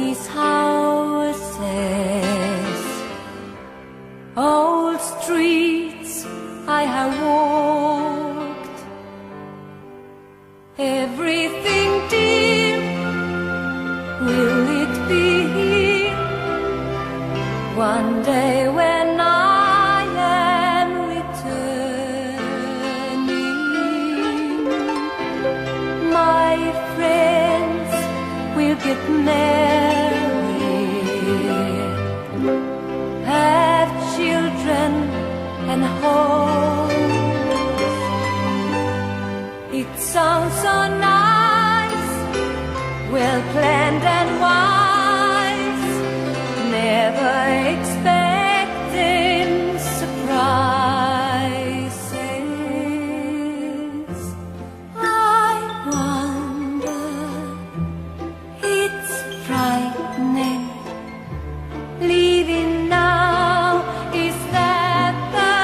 these houses, old streets I have walked, everything dear, will it be here one day when I am returning? My friends will get married, have children and homes. It sounds so nice, well planned and wise, never expecting surprises. I wonder, it's frightening, leaving now, is that the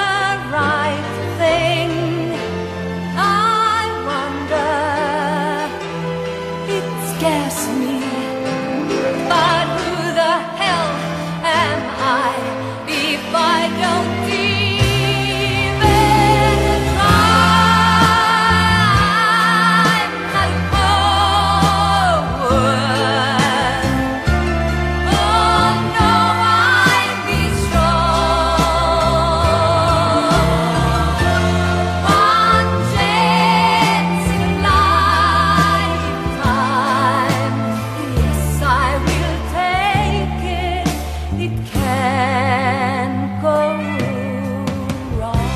right thing? I wonder, it scares me, but who the hell am I if I don't even try? I oh no, I'll be strong. One chance in lifetime, yes, I will take it. It can go wrong.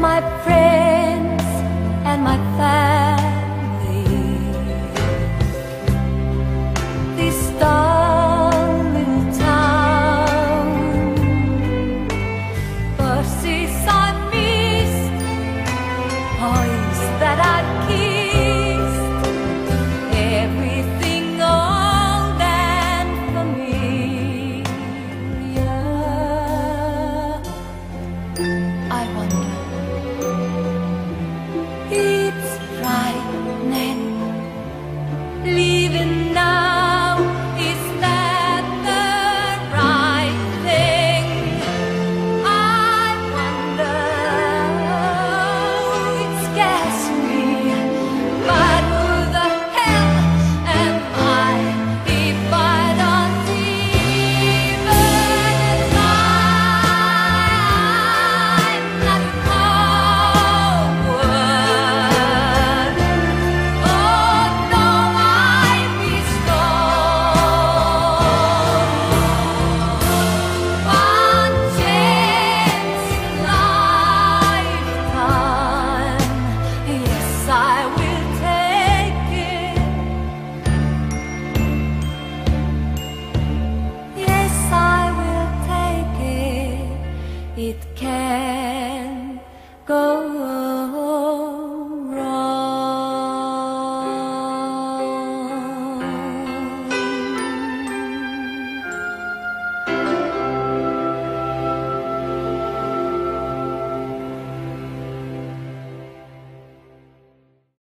My friends and my family